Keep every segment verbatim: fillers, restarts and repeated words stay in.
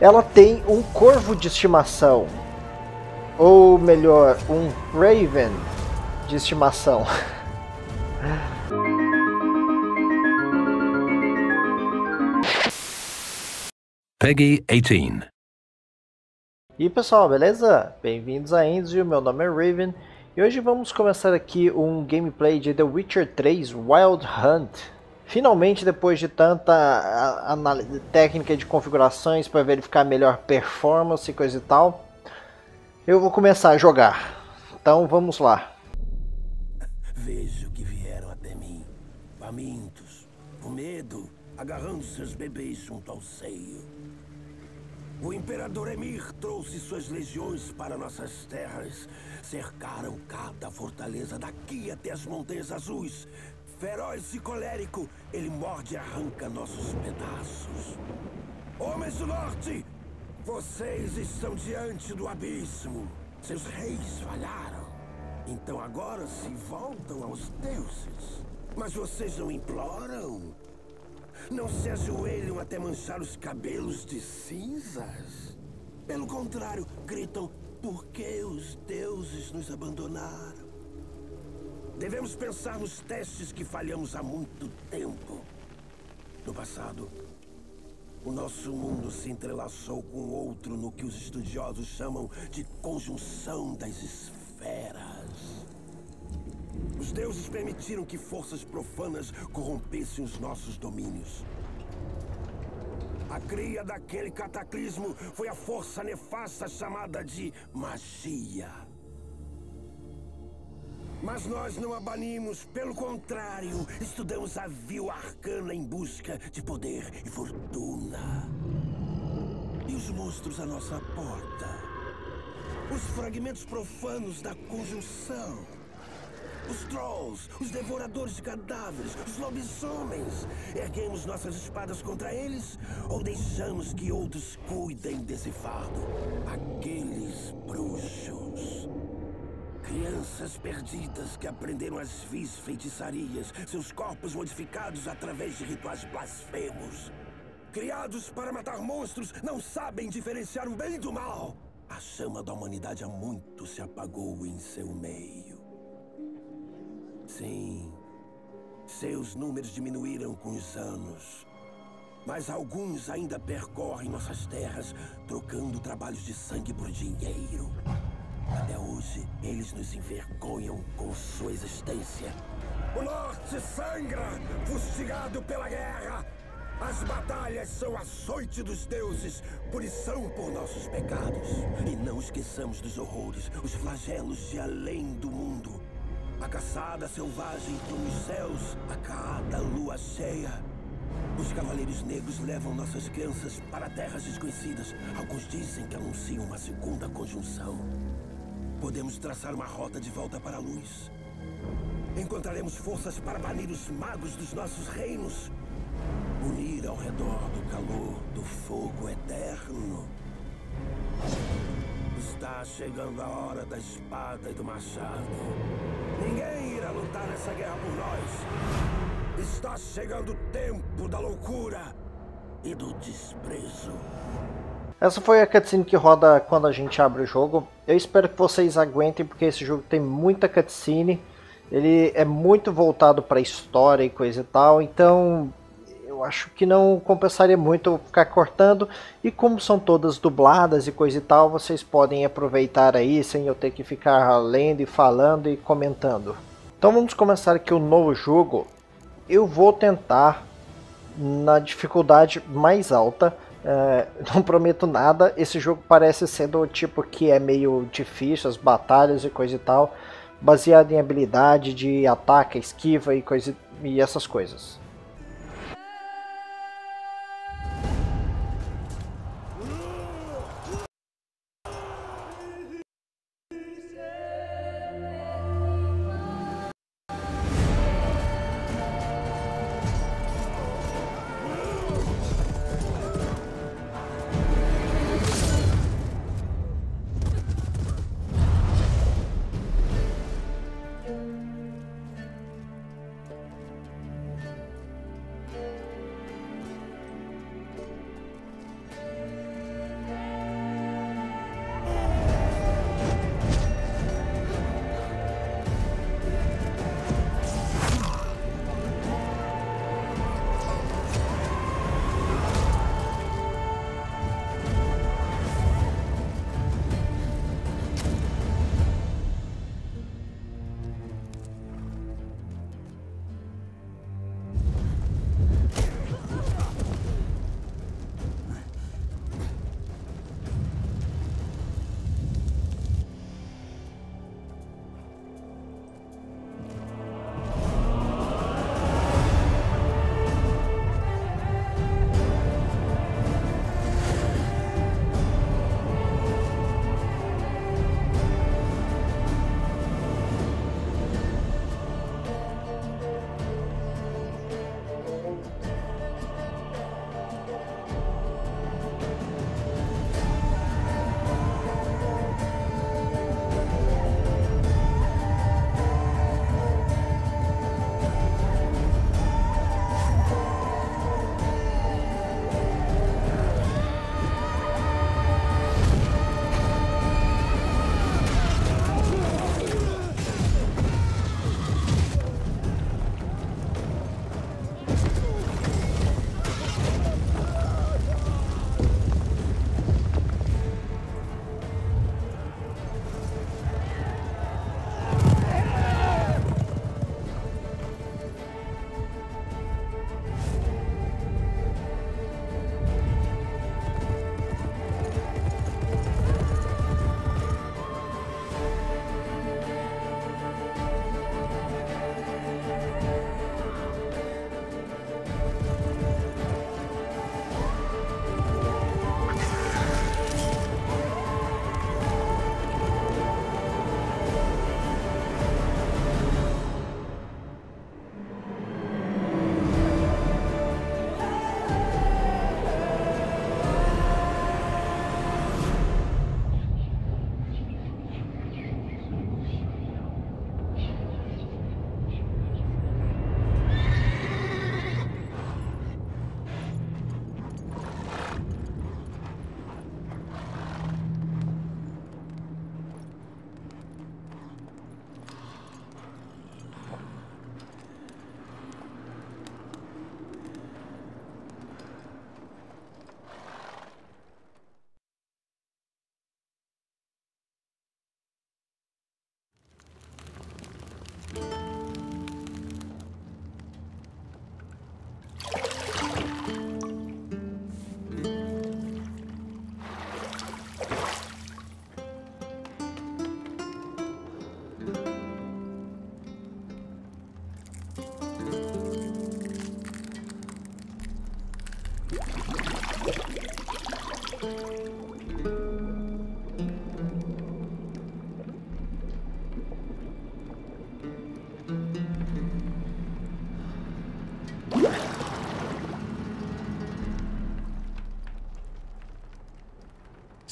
ela tem um corvo de estimação. Ou melhor, um raven de estimação. P E G I dezoito. E pessoal, beleza? Bem-vindos a Enzo, meu nome é Raven. E hoje vamos começar aqui um gameplay de The Witcher três Wild Hunt. Finalmente, depois de tanta análise técnica de configurações para verificar melhor performance e coisa e tal, eu vou começar a jogar. Então vamos lá. Vejo que vieram até mim, famintos, com medo, agarrando seus bebês junto ao seio. O Imperador Emir trouxe suas legiões para nossas terras. Cercaram cada fortaleza daqui até as Montanhas Azuis. Feroz e colérico, ele morde e arranca nossos pedaços. Homens do Norte, vocês estão diante do abismo. Seus reis falharam. Então agora se voltam aos deuses. Mas vocês não imploram? Não se ajoelham até manchar os cabelos de cinzas. Pelo contrário, gritam: por que os deuses nos abandonaram? Devemos pensar nos testes que falhamos há muito tempo. No passado, o nosso mundo se entrelaçou com outro no que os estudiosos chamam de conjunção das esferas. Os deuses permitiram que forças profanas corrompessem os nossos domínios. A cria daquele cataclismo foi a força nefasta chamada de magia. Mas nós não a banimos, pelo contrário, estudamos a vil arcana em busca de poder e fortuna. E os monstros à nossa porta? Os fragmentos profanos da conjunção? Os trolls, os devoradores de cadáveres, os lobisomens. Erguemos nossas espadas contra eles ou deixamos que outros cuidem desse fardo? Aqueles bruxos. Crianças perdidas que aprenderam as vis feitiçarias, seus corpos modificados através de rituais blasfemos. Criados para matar monstros, não sabem diferenciar o bem do mal. A chama da humanidade há muito se apagou em seu meio. Sim, seus números diminuíram com os anos, mas alguns ainda percorrem nossas terras, trocando trabalhos de sangue por dinheiro. Até hoje, eles nos envergonham com sua existência. O Norte sangra, fustigado pela guerra. As batalhas são açoite dos deuses, punição por nossos pecados. E não esqueçamos dos horrores, os flagelos de além do mundo. A caçada selvagem dos céus, a cada lua cheia. Os cavaleiros negros levam nossas crianças para terras desconhecidas. Alguns dizem que anunciam uma segunda conjunção. Podemos traçar uma rota de volta para a luz. Encontraremos forças para banir os magos dos nossos reinos. Unir ao redor do calor do fogo eterno. Está chegando a hora da espada e do machado. Ninguém irá lutar essa guerra por nós. Está chegando o tempo da loucura e do desprezo. Essa foi a cutscene que roda quando a gente abre o jogo. Eu espero que vocês aguentem, porque esse jogo tem muita cutscene. Ele é muito voltado para a história e coisa e tal. Então, eu acho que não compensaria muito ficar cortando. E como são todas dubladas e coisa e tal, vocês podem aproveitar aí sem eu ter que ficar lendo e falando e comentando. Então vamos começar aqui o novo jogo. Eu vou tentar na dificuldade mais alta. É, não prometo nada. Esse jogo parece ser do tipo que é meio difícil, as batalhas e coisa e tal, baseado em habilidade de ataque, esquiva e, coisa, e essas coisas.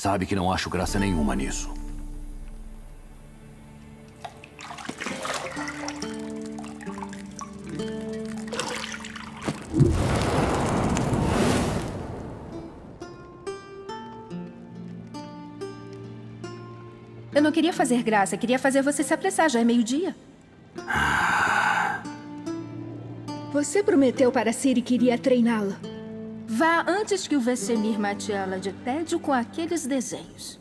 Sabe que não acho graça nenhuma nisso. Eu não queria fazer graça, queria fazer você se apressar, já é meio-dia. Você prometeu para Ciri que iria treiná-la. Vá antes que o Vesemir mate ela de tédio com aqueles desenhos.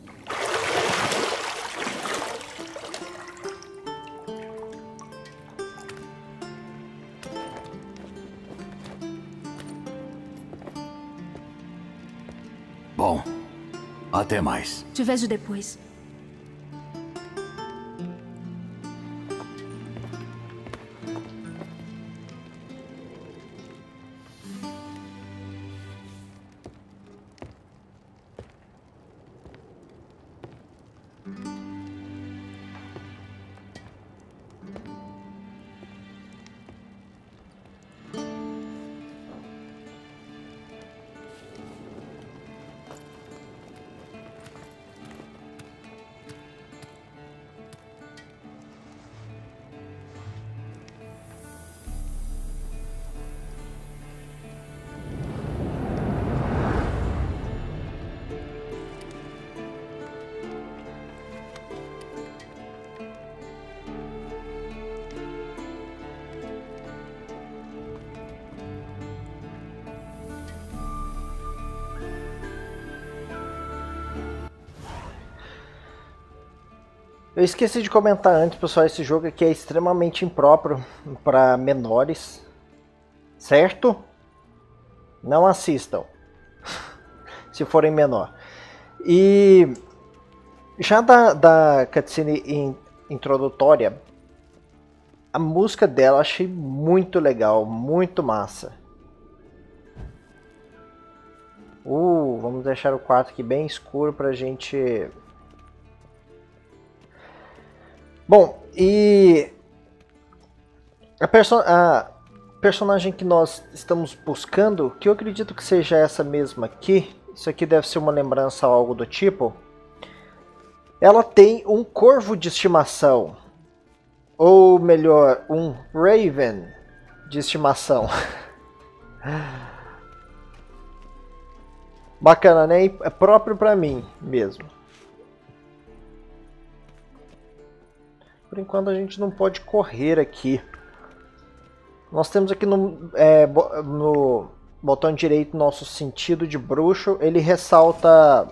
Bom, até mais. Te vejo depois. Eu esqueci de comentar antes, pessoal, esse jogo aqui é extremamente impróprio para menores, certo? Não assistam, se forem menor. E já da, da cutscene in, introdutória, a música dela eu achei muito legal, muito massa. Uh, vamos deixar o quarto aqui bem escuro pra gente... Bom, e a, perso a personagem que nós estamos buscando, que eu acredito que seja essa mesma aqui, isso aqui deve ser uma lembrança ou algo do tipo, ela tem um corvo de estimação, ou melhor, um raven de estimação. Bacana, né? É próprio para mim mesmo. Por enquanto a gente não pode correr aqui. Nós temos aqui no, é, no botão direito nosso sentido de bruxo. Ele ressalta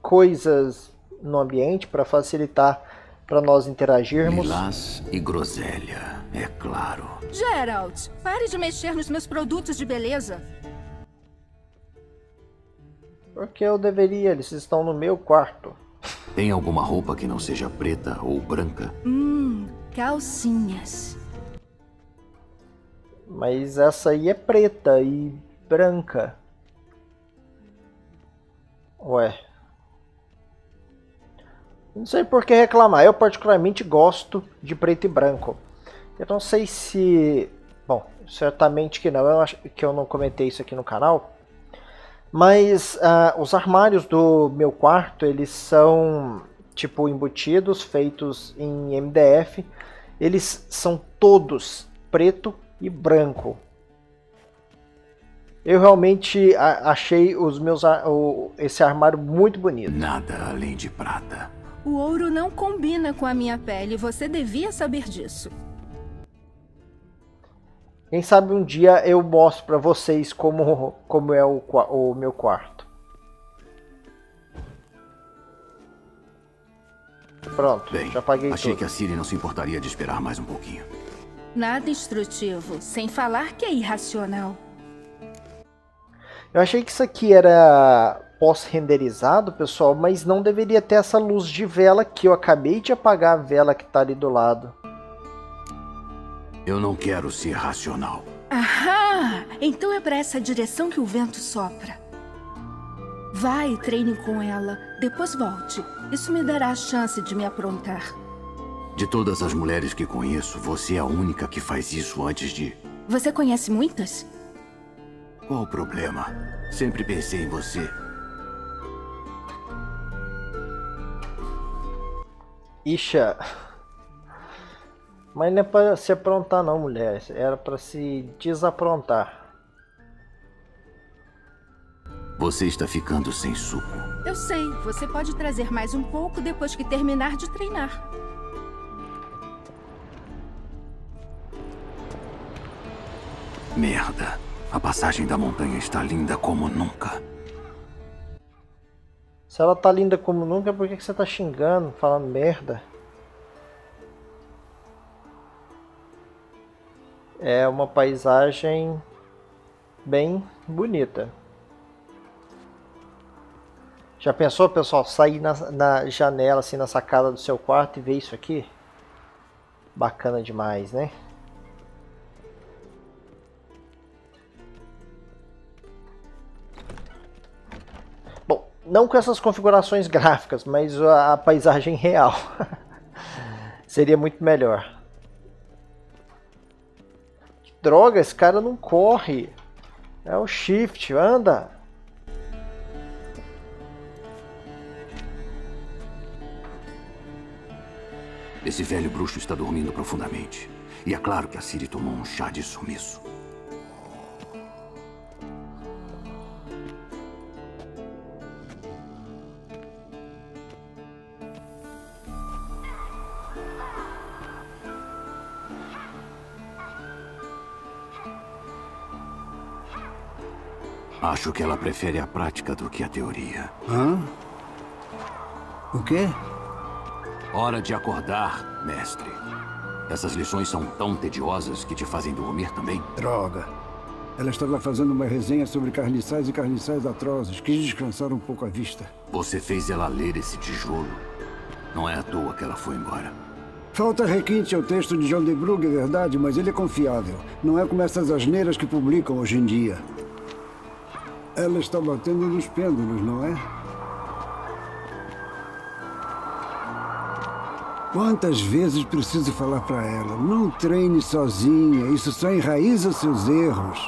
coisas no ambiente para facilitar para nós interagirmos. Lilás e groselha, é claro. Geralt, pare de mexer nos meus produtos de beleza. Porque eu deveria, eles estão no meu quarto. Tem alguma roupa que não seja preta ou branca? Hum, calcinhas. Mas essa aí é preta e branca. Ué. Não sei por que reclamar. Eu particularmente gosto de preto e branco. Eu não sei se... Bom, certamente que não. Eu acho que eu não comentei isso aqui no canal. Mas uh, os armários do meu quarto, eles são tipo embutidos, feitos em M D F. Eles são todos preto e branco. Eu realmente achei os meus, o, esse armário muito bonito. Nada além de prata. O ouro não combina com a minha pele, você devia saber disso. Quem sabe um dia eu mostro para vocês como, como é o, o meu quarto. Pronto, bem, já paguei achei tudo. Que a Ciri não se importaria de esperar mais um pouquinho. Nada instrutivo, sem falar que é irracional. Eu achei que isso aqui era pós-renderizado, pessoal, mas não deveria ter essa luz de vela que eu acabei de apagar a vela que tá ali do lado. Eu não quero ser racional. Ahá! Então é para essa direção que o vento sopra. Vai e treine com ela, depois volte. Isso me dará a chance de me aprontar. De todas as mulheres que conheço, você é a única que faz isso antes de... Você conhece muitas? Qual o problema? Sempre pensei em você. Ixa. Mas não é pra se aprontar não, mulher. Era pra se desaprontar. Você está ficando sem suco. Eu sei. Você pode trazer mais um pouco depois que terminar de treinar. Merda. A passagem da montanha está linda como nunca. Se ela tá linda como nunca, por que você tá xingando, falando merda? É uma paisagem bem bonita. Já pensou, pessoal, sair na, na janela, assim, na sacada do seu quarto e ver isso aqui? Bacana demais, né? Não com essas configurações gráficas, mas a paisagem real. Seria muito melhor. Que droga, esse cara não corre. É o shift, anda. Esse velho bruxo está dormindo profundamente. E é claro que a Ciri tomou um chá de sumiço. Acho que ela prefere a prática do que a teoria. Hã? O quê? Hora de acordar, mestre. Essas lições são tão tediosas que te fazem dormir também? Droga. Ela estava fazendo uma resenha sobre carniçais e carniçais atrozes. Quis descansar um pouco a vista. Você fez ela ler esse tijolo. Não é à toa que ela foi embora. Falta requinte ao texto de John de Brugge, é verdade, mas ele é confiável. Não é como essas asneiras que publicam hoje em dia. Ela está batendo nos pêndulos, não é? Quantas vezes preciso falar para ela? Não treine sozinha, isso só enraiza seus erros.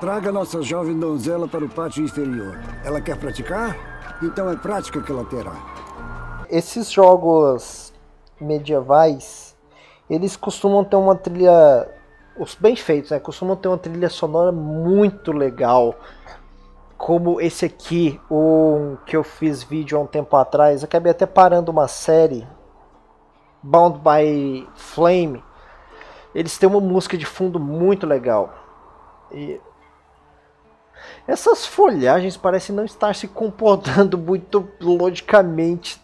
Traga nossa jovem donzela para o pátio inferior. Ela quer praticar? Então é prática que ela terá. Esses jogos medievais, eles costumam ter uma trilha... Os bem feitos, né? Costumam ter uma trilha sonora muito legal. Como esse aqui, um, que eu fiz vídeo há um tempo atrás, acabei até parando uma série, Bound by Flame. Eles têm uma música de fundo muito legal. E essas folhagens parecem não estar se comportando muito logicamente.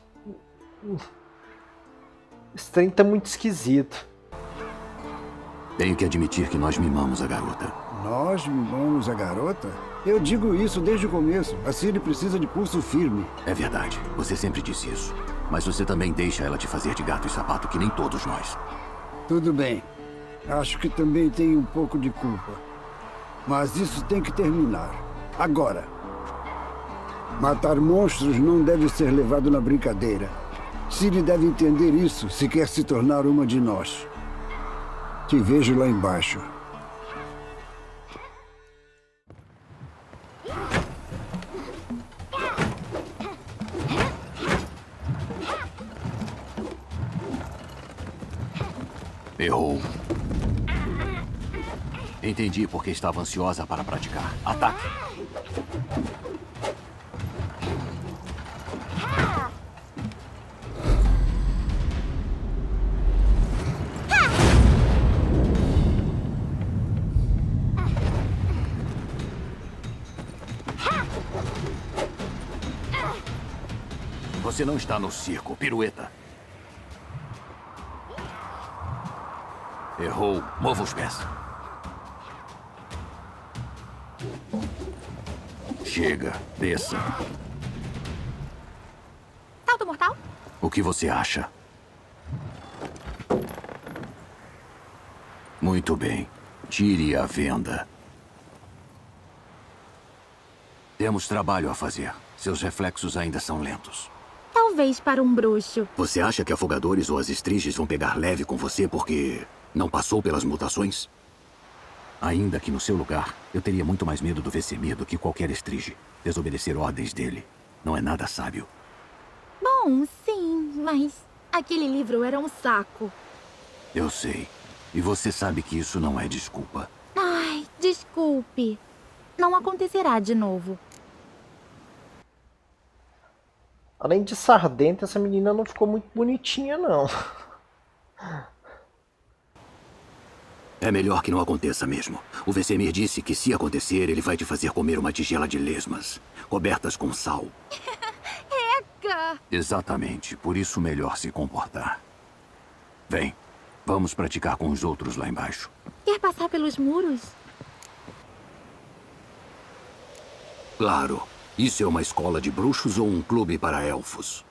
Esse trem tá muito esquisito. Tenho que admitir que nós mimamos a garota. Nós mimamos a garota? Eu digo isso desde o começo. A Ciri precisa de pulso firme. É verdade. Você sempre disse isso. Mas você também deixa ela te fazer de gato e sapato, que nem todos nós. Tudo bem. Acho que também tenho um pouco de culpa. Mas isso tem que terminar. Agora. Matar monstros não deve ser levado na brincadeira. Ciri deve entender isso se quer se tornar uma de nós. Te vejo lá embaixo. Errou. Entendi porque estava ansiosa para praticar. Ataque! Você não está no circo, pirueta. Errou. Mova os pés. Chega. Desça. Salto mortal? O que você acha? Muito bem. Tire a venda. Temos trabalho a fazer. Seus reflexos ainda são lentos. Talvez para um bruxo. Você acha que afogadores ou as estriges vão pegar leve com você porque... não passou pelas mutações? Ainda que no seu lugar, eu teria muito mais medo do Vesemir do que qualquer estrige. Desobedecer ordens dele não é nada sábio. Bom, sim, mas Aquele livro era um saco. Eu sei. E você sabe que isso não é desculpa. Ai, desculpe. Não acontecerá de novo. Além de sardenta, essa menina não ficou muito bonitinha, não. É melhor que não aconteça mesmo. O Vesemir disse que se acontecer, ele vai te fazer comer uma tigela de lesmas, cobertas com sal. Eca! Exatamente, por isso melhor se comportar. Vem, vamos praticar com os outros lá embaixo. Quer passar pelos muros? Claro. Isso é uma escola de bruxos ou um clube para elfos?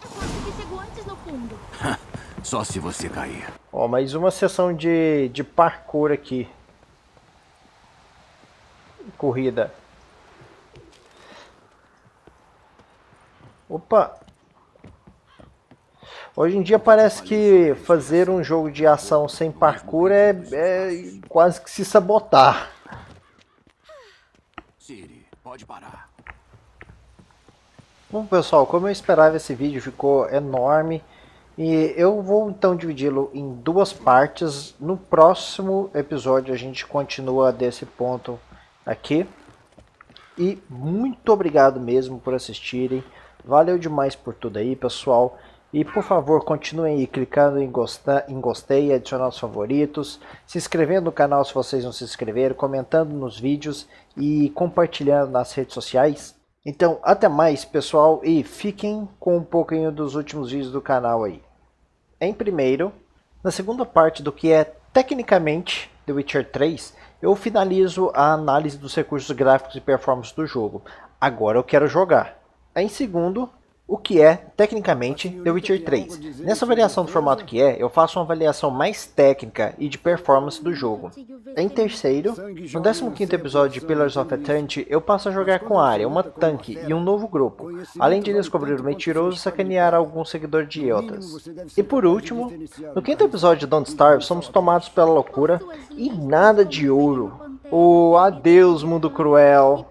Você chegou antes no fundo. Só se você cair. Ó, mais uma sessão de, de parkour aqui. Corrida. Opa! Hoje em dia parece que fazer um jogo de ação sem parkour é, é quase que se sabotar. Ciri, pode parar. Bom, pessoal, como eu esperava, esse vídeo ficou enorme. E eu vou então dividi-lo em duas partes. No próximo episódio a gente continua desse ponto aqui. E muito obrigado mesmo por assistirem. Valeu demais por tudo aí, pessoal. E por favor, continuem aí clicando em, gostar, em gostei, adicionar os favoritos. Se inscrevendo no canal se vocês não se inscreveram. Comentando nos vídeos e compartilhando nas redes sociais. Então, até mais, pessoal. E fiquem com um pouquinho dos últimos vídeos do canal aí. Em primeiro, na segunda parte do que é tecnicamente The Witcher três, eu finalizo a análise dos recursos gráficos e performance do jogo. Agora eu quero jogar. Em segundo, o que é tecnicamente The Witcher três. Nessa variação do formato que é, eu faço uma avaliação mais técnica e de performance do jogo. Em terceiro, no décimo quinto episódio de Pillars of Eternity, eu passo a jogar com a Arya, uma tanque e um novo grupo, além de descobrir o mentiroso e sacanear algum seguidor de Eltas. E por último, no quinto episódio de Don't Starve, somos tomados pela loucura e nada de ouro. Oh, adeus mundo cruel!